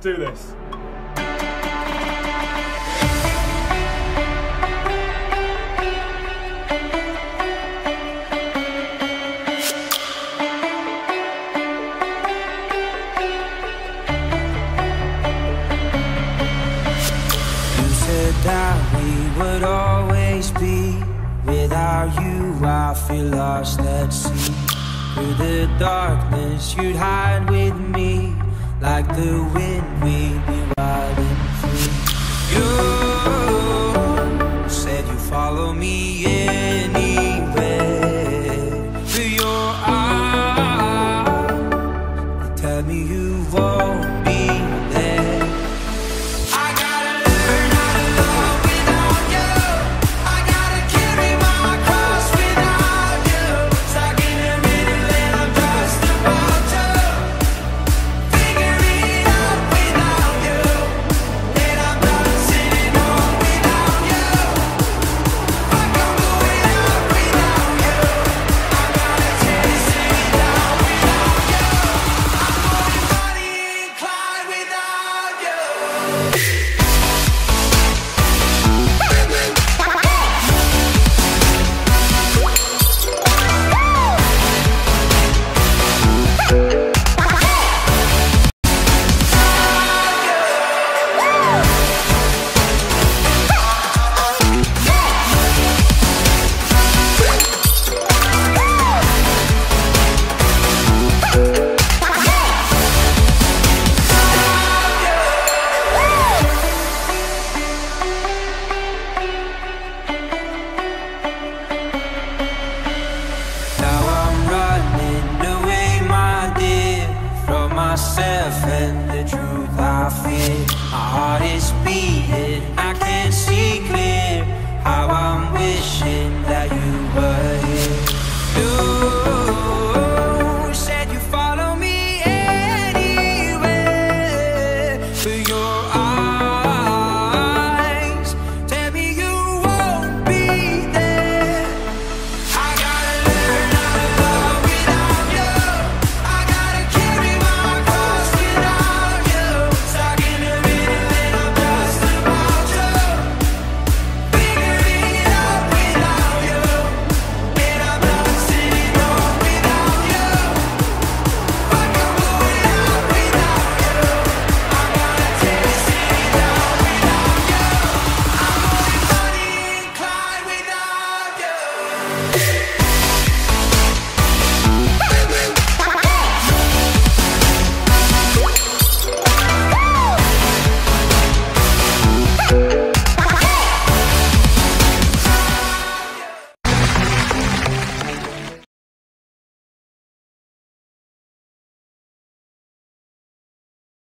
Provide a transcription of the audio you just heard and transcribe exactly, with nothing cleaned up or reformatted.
do this. I feel lost at sea. Through the darkness you'd hide with me, like the wind we